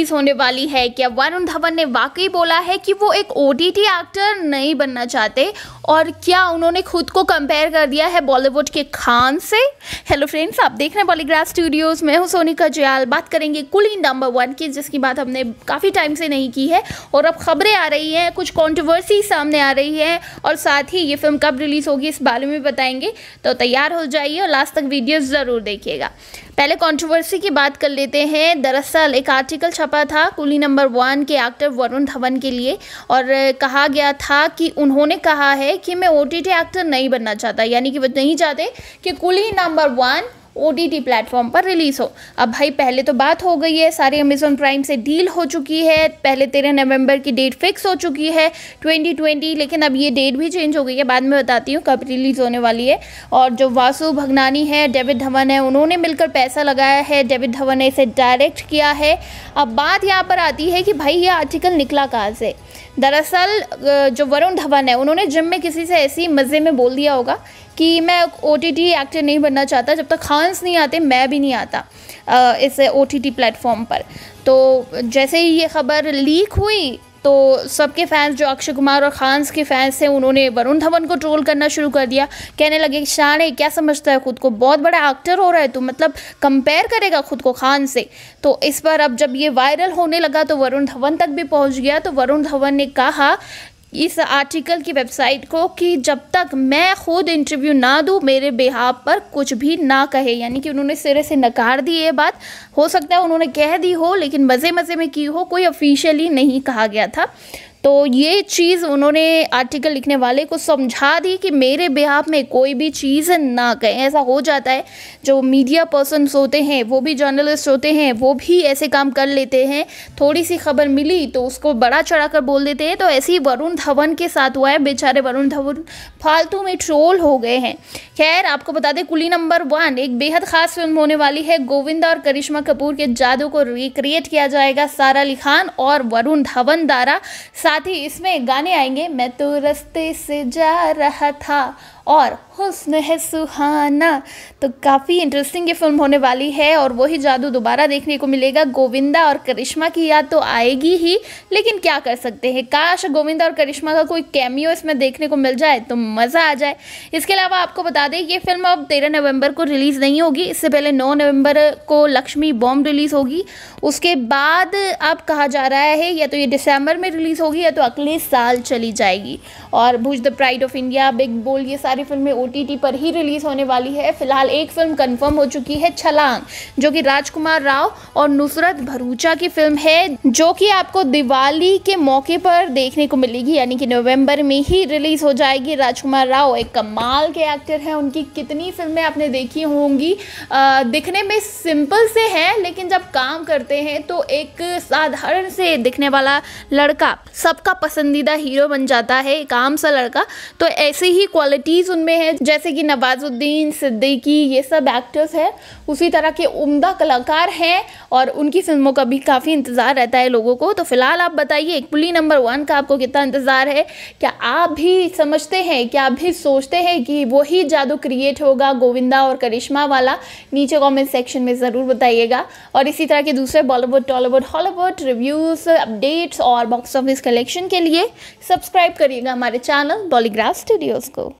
Release होने वाली है। क्या वरुण धवन ने वाकई बोला है कि वो एक ओटीटी एक्टर नहीं बनना चाहते, और क्या उन्होंने खुद को कंपेयर कर दिया है बॉलीवुड के खान से? हेलो फ्रेंड्स, आप देख रहे हैं बॉलीग्राड स्टूडियोज़, मैं हूं सोनिका जयाल। बात करेंगे कूली नंबर 1 की, जिसकी बात हमने काफ़ी टाइम से नहीं की है, और अब खबरें आ रही हैं, कुछ कॉन्ट्रोवर्सी सामने आ रही है, और साथ ही ये फिल्म कब रिलीज़ होगी इस बारे में बताएंगे। तो तैयार हो जाइए और लास्ट तक वीडियो ज़रूर देखिएगा। पहले कंट्रोवर्सी की बात कर लेते हैं। दरअसल एक आर्टिकल छपा था कूली नंबर 1 के एक्टर वरुण धवन के लिए, और कहा गया था कि उन्होंने कहा है कि मैं ओटीटी एक्टर नहीं बनना चाहता, यानी कि वो नहीं चाहते कि कूली नंबर 1 OTT प्लेटफॉर्म पर रिलीज़ हो। अब भाई पहले तो बात हो गई है, सारी अमेज़न प्राइम से डील हो चुकी है, पहले 13 नवंबर की डेट फिक्स हो चुकी है 2020, लेकिन अब ये डेट भी चेंज हो गई है, बाद में बताती हूँ कब रिलीज़ होने वाली है। और जो वासु भगनानी है, डेविड धवन है, उन्होंने मिलकर पैसा लगाया है, डेविड धवन ने इसे डायरेक्ट किया है। अब बात यहाँ पर आती है कि भाई ये आर्टिकल निकला कहाँ से। दरअसल जो वरुण धवन है, उन्होंने जिम में किसी से ऐसी मज़े में बोल दिया होगा कि मैं OTT एक्टर नहीं बनना चाहता, जब तक खान्स नहीं आते मैं भी नहीं आता इस OTT प्लेटफॉर्म पर। तो जैसे ही ये खबर लीक हुई तो सबके फैंस, जो अक्षय कुमार और खान्स के फैंस हैं, उन्होंने वरुण धवन को ट्रोल करना शुरू कर दिया। कहने लगे शान है, क्या समझता है खुद को, बहुत बड़ा एक्टर हो रहा है तो मतलब कंपेयर करेगा खुद को खान से। तो इस पर अब जब ये वायरल होने लगा तो वरुण धवन तक भी पहुँच गया। तो वरुण धवन ने कहा इस आर्टिकल की वेबसाइट को कि जब तक मैं खुद इंटरव्यू ना दूं, मेरे बिहाफ पर कुछ भी ना कहे, यानी कि उन्होंने सिरे से नकार दी ये बात। हो सकता है उन्होंने कह दी हो, लेकिन मज़े मज़े में की हो, कोई ऑफिशियली नहीं कहा गया था। तो ये चीज़ उन्होंने आर्टिकल लिखने वाले को समझा दी कि मेरे बिहाफ में कोई भी चीज़ ना कहें। ऐसा हो जाता है, जो मीडिया पर्सन्स होते हैं, वो भी जर्नलिस्ट होते हैं, वो भी ऐसे काम कर लेते हैं, थोड़ी सी खबर मिली तो उसको बड़ा चढ़ा कर बोल देते हैं। तो ऐसे ही वरुण धवन के साथ हुआ है, बेचारे वरुण धवन फालतू में ट्रोल हो गए हैं। खैर आपको बता दें, कूली नंबर 1 एक बेहद ख़ास फिल्म होने वाली है। गोविंदा और करिश्मा कपूर के जादू को रिक्रिएट किया जाएगा सारा अली खान और वरुण धवन द्वारा। साथ ही इसमें गाने आएंगे मैं तो रस्ते से जा रहा था और हुस्न है सुहाना। तो काफ़ी इंटरेस्टिंग ये फिल्म होने वाली है, और वही जादू दोबारा देखने को मिलेगा। गोविंदा और करिश्मा की याद तो आएगी ही, लेकिन क्या कर सकते हैं, काश गोविंदा और करिश्मा का कोई कैमियो इसमें देखने को मिल जाए तो मज़ा आ जाए। इसके अलावा आपको बता दें, ये फिल्म अब 13 नवंबर को रिलीज़ नहीं होगी, इससे पहले 9 नवंबर को लक्ष्मी बॉम्ब रिलीज़ होगी। उसके बाद अब कहा जा रहा है या तो ये दिसंबर में रिलीज़ होगी या तो अगले साल चली जाएगी। और Bhuj the pride of India, Big Bull, ये सारी फिल्में OTT पर ही रिलीज़ होने वाली है। फिलहाल एक फिल्म कंफर्म हो चुकी है, छलांग, जो कि राजकुमार राव और नुसरत भरूचा की फिल्म है, जो कि आपको दिवाली के मौके पर देखने को मिलेगी, यानी कि नवंबर में ही रिलीज़ हो जाएगी। राजकुमार राव एक कमाल के एक्टर हैं, उनकी कितनी फिल्में आपने देखी होंगी। दिखने में सिंपल से हैं, लेकिन जब काम करते हैं तो एक साधारण से दिखने वाला लड़का सबका पसंदीदा हीरो बन जाता है, एक आम सा लड़का। तो ऐसे ही क्वालिटीज़ उनमें है, जैसे कि नवाजुद्दीन सिद्दीकी, ये सब एक्टर्स हैं, उसी तरह के उम्दा कलाकार हैं, और उनकी फिल्मों का भी काफ़ी इंतज़ार रहता है लोगों को। तो फिलहाल आप बताइए, कूली नंबर 1 का आपको कितना इंतज़ार है? क्या आप भी समझते हैं, क्या आप भी सोचते हैं कि वही जादू क्रिएट होगा गोविंदा और करिश्मा वाला? नीचे कॉमेंट सेक्शन में ज़रूर बताइएगा। और इसी तरह के दूसरे Bollywood, Tollywood, Hollywood reviews, updates और बॉक्स ऑफिस कलेक्शन के लिए सब्सक्राइब करिएगा हमारे चैनल बॉलीग्राड स्टूडियोज़ को।